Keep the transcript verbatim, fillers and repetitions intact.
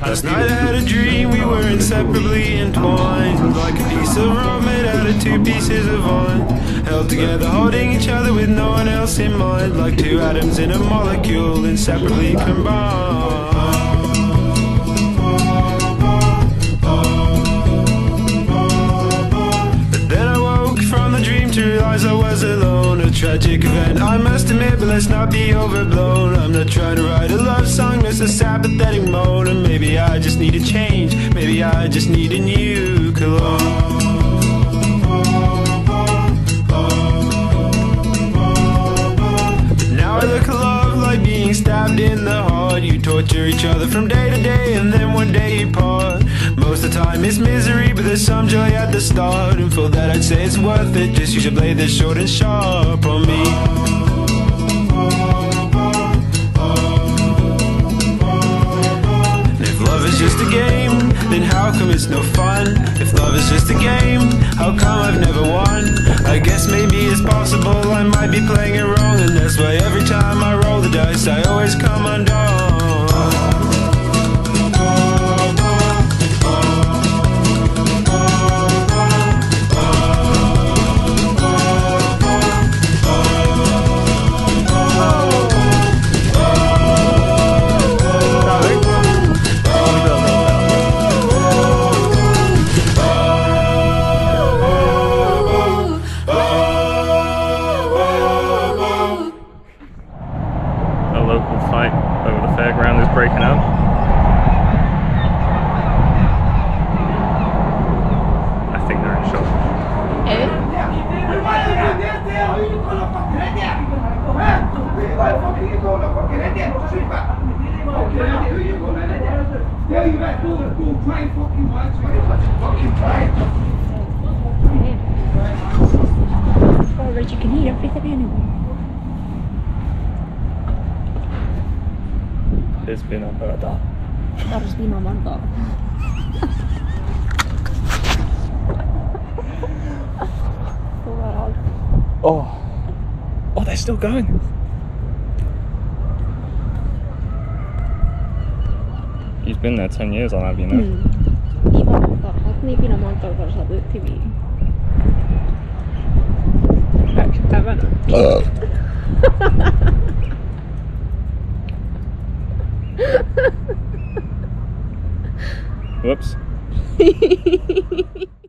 Last night I had a dream, we were inseparably entwined, like a piece of rum made out of two pieces of wine, held together, holding each other with no one else in mind, like two atoms in a molecule inseparably combined. I was alone, a tragic event I must admit, but let's not be overblown. I'm not trying to write a love song, that's a sad pathetic moan. And maybe I just need a change, maybe I just need a new cologne. But now I look alive, like being stabbed in the heart. You torture each other from day to day, and then one day you part. Most of the time it's misery, but there's some joy at the start, and for that I'd say it's worth it. Just you should play this short and sharp on me. And if love is just a game, then how come it's no fun? If love is just a game, how come I've never won? I guess maybe it's possible I might be playing it wrong, and that's why every time I roll the dice I always come undone. It's been a murder. That has been a murder. Oh. Oh, they're still going. He's been there ten years, I'll have you know. Mm. Whoops.